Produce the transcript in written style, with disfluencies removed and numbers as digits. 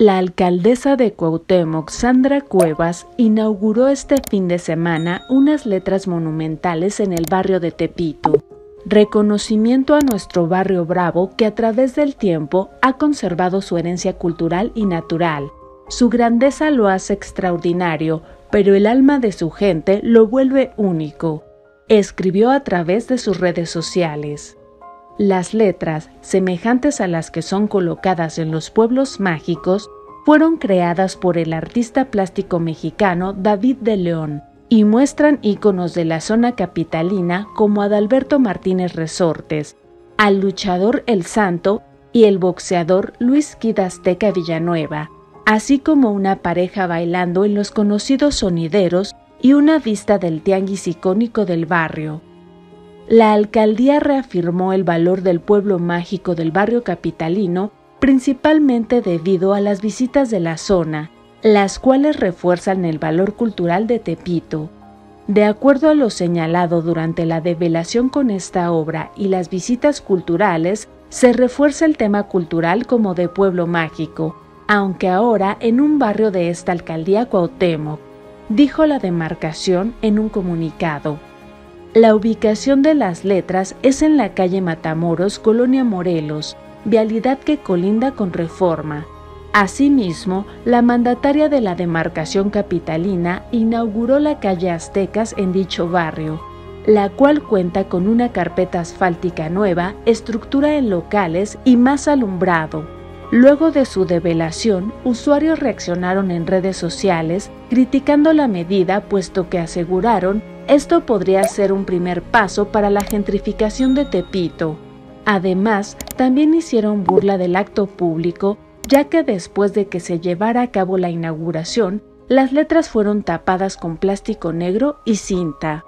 La alcaldesa de Cuauhtémoc, Sandra Cuevas, inauguró este fin de semana unas letras monumentales en el barrio de Tepito. Reconocimiento a nuestro barrio bravo que a través del tiempo ha conservado su herencia cultural y natural. Su grandeza lo hace extraordinario, pero el alma de su gente lo vuelve único, escribió a través de sus redes sociales. Las letras, semejantes a las que son colocadas en los pueblos mágicos, fueron creadas por el artista plástico mexicano David de León y muestran íconos de la zona capitalina como Adalberto Martínez Resortes, al luchador El Santo y el boxeador Luis Quidazteca Villanueva, así como una pareja bailando en los conocidos sonideros y una vista del tianguis icónico del barrio. La alcaldía reafirmó el valor del pueblo mágico del barrio capitalino, principalmente debido a las visitas de la zona, las cuales refuerzan el valor cultural de Tepito. De acuerdo a lo señalado durante la develación con esta obra y las visitas culturales, se refuerza el tema cultural como de pueblo mágico, aunque ahora en un barrio de esta alcaldía Cuauhtémoc, dijo la demarcación en un comunicado. La ubicación de las letras es en la calle Matamoros, Colonia Morelos, vialidad que colinda con Reforma. Asimismo, la mandataria de la demarcación capitalina inauguró la calle Aztecas en dicho barrio, la cual cuenta con una carpeta asfáltica nueva, estructura en locales y más alumbrado. Luego de su develación, usuarios reaccionaron en redes sociales criticando la medida, puesto que aseguraron esto podría ser un primer paso para la gentrificación de Tepito. Además, también hicieron burla del acto público, ya que después de que se llevara a cabo la inauguración, las letras fueron tapadas con plástico negro y cinta.